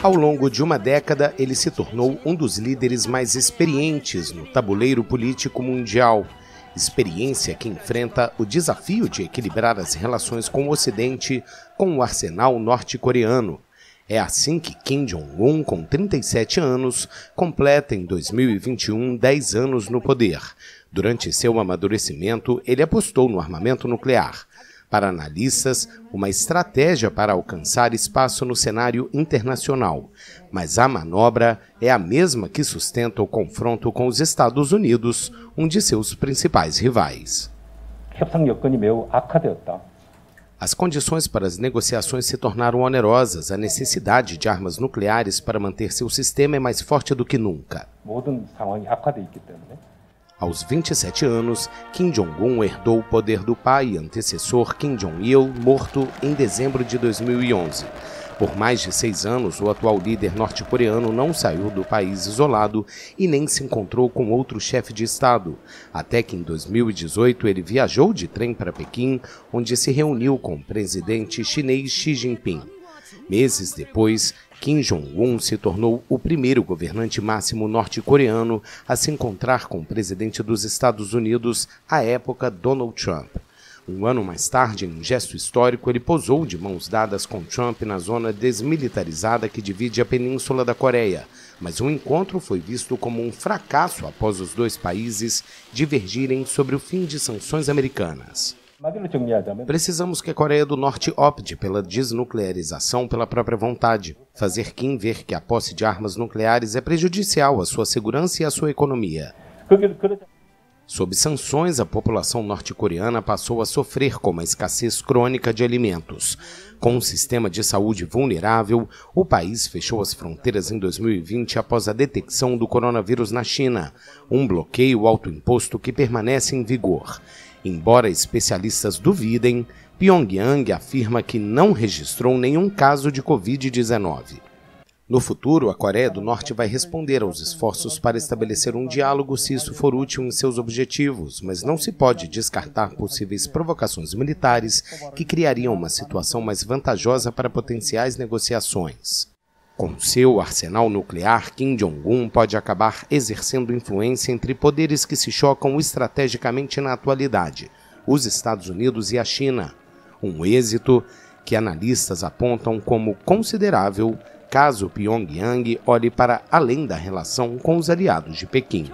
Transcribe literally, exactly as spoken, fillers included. Ao longo de uma década, ele se tornou um dos líderes mais experientes no tabuleiro político mundial. Experiência que enfrenta o desafio de equilibrar as relações com o Ocidente com o arsenal norte-coreano. É assim que Kim Jong-un, com trinta e sete anos, completa em dois mil e vinte e um dez anos no poder. Durante seu amadurecimento, ele apostou no armamento nuclear. Para analistas, uma estratégia para alcançar espaço no cenário internacional. Mas a manobra é a mesma que sustenta o confronto com os Estados Unidos, um de seus principais rivais. As condições para as negociações se tornaram onerosas. A necessidade de armas nucleares para manter seu sistema é mais forte do que nunca. Aos vinte e sete anos, Kim Jong-un herdou o poder do pai, antecessor Kim Jong-il, morto em dezembro de dois mil e onze. Por mais de seis anos, o atual líder norte-coreano não saiu do país isolado e nem se encontrou com outro chefe de Estado. Até que em dois mil e dezoito ele viajou de trem para Pequim, onde se reuniu com o presidente chinês Xi Jinping. Meses depois, Kim Jong-un se tornou o primeiro governante máximo norte-coreano a se encontrar com o presidente dos Estados Unidos, à época Donald Trump. Um ano mais tarde, em um gesto histórico, ele posou de mãos dadas com Trump na zona desmilitarizada que divide a Península da Coreia. Mas o encontro foi visto como um fracasso após os dois países divergirem sobre o fim de sanções americanas. Precisamos que a Coreia do Norte opte pela desnuclearização pela própria vontade. Fazer Kim ver que a posse de armas nucleares é prejudicial à sua segurança e à sua economia. Sob sanções, a população norte-coreana passou a sofrer com a escassez crônica de alimentos. Com um sistema de saúde vulnerável, o país fechou as fronteiras em dois mil e vinte após a detecção do coronavírus na China, um bloqueio autoimposto que permanece em vigor. Embora especialistas duvidem, Pyongyang afirma que não registrou nenhum caso de covid dezenove. No futuro, a Coreia do Norte vai responder aos esforços para estabelecer um diálogo se isso for útil em seus objetivos, mas não se pode descartar possíveis provocações militares que criariam uma situação mais vantajosa para potenciais negociações. Com seu arsenal nuclear, Kim Jong-un pode acabar exercendo influência entre poderes que se chocam estrategicamente na atualidade, os Estados Unidos e a China. Um êxito que analistas apontam como considerável caso Pyongyang olhe para além da relação com os aliados de Pequim.